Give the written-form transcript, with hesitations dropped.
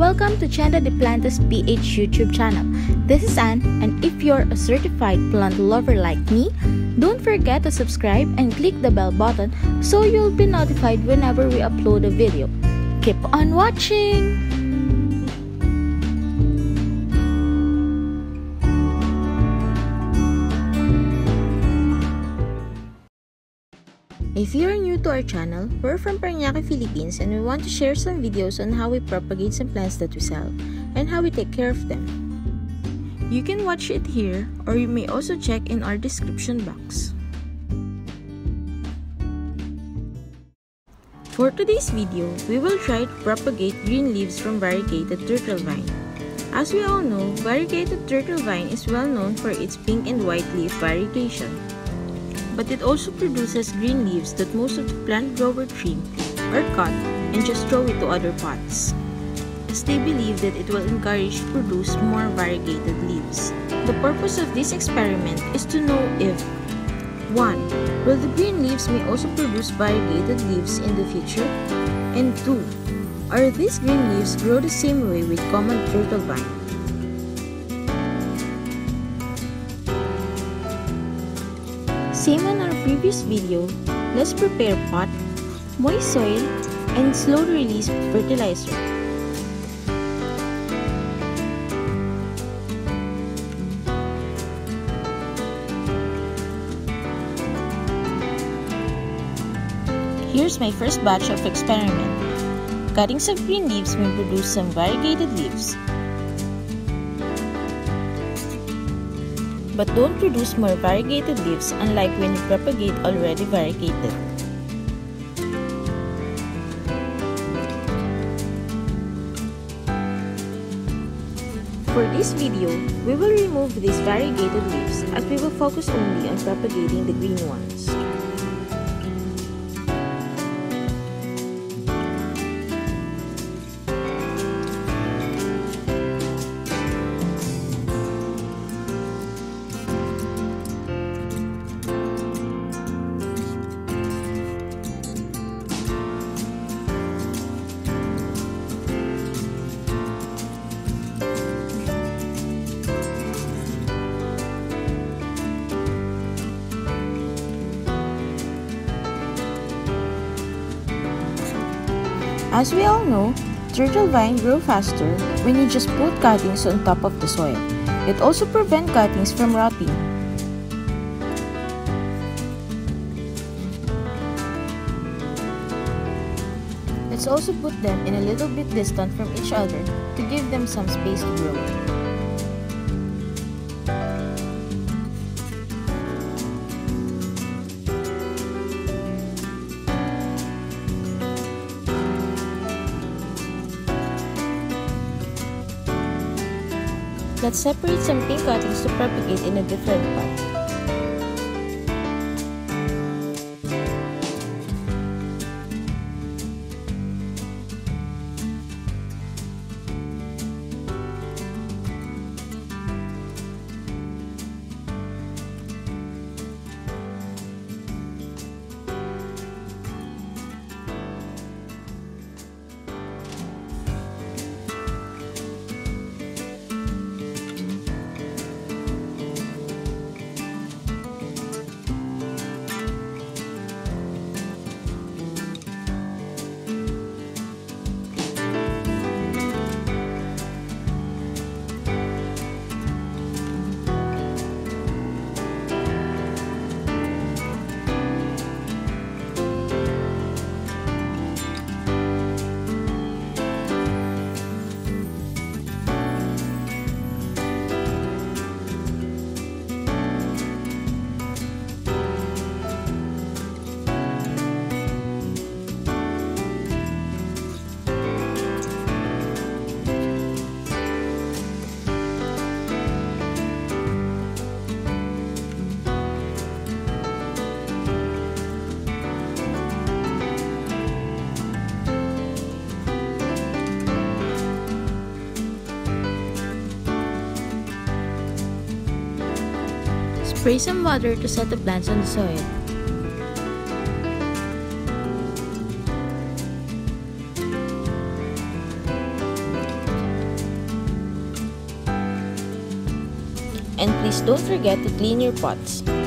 Welcome to Tienda de Plantas PH YouTube channel. This is Anne, and if you're a certified plant lover like me, don't forget to subscribe and click the bell button so you'll be notified whenever we upload a video. Keep on watching! If you're new to our channel, we're from Parañaque, Philippines, and we want to share some videos on how we propagate some plants that we sell and how we take care of them. You can watch it here, or you may also check in our description box. For today's video, we will try to propagate green leaves from variegated turtle vine. As we all know, variegated turtle vine is well known for its pink and white leaf variegation. But it also produces green leaves that most of the plant grower trim or cut and just throw it to other pots, as they believe that it will encourage to produce more variegated leaves. The purpose of this experiment is to know if 1. Will the green leaves may also produce variegated leaves in the future? And 2. Are these green leaves grow the same way with common turtle vine? Same on our previous video, let's prepare pot, moist soil, and slow release fertilizer. Here's my first batch of experiment. Cuttings of green leaves may produce some variegated leaves, but don't produce more variegated leaves, unlike when you propagate already variegated. For this video, we will remove these variegated leaves as we will focus only on propagating the green ones. As we all know, turtle vine grow faster when you just put cuttings on top of the soil. It also prevents cuttings from rotting. Let's also put them in a little bit distant from each other to give them some space to grow. Let's separate some pink cuttings to propagate in a different pot. Spray some water to set the plants on the soil. Please don't forget to clean your pots.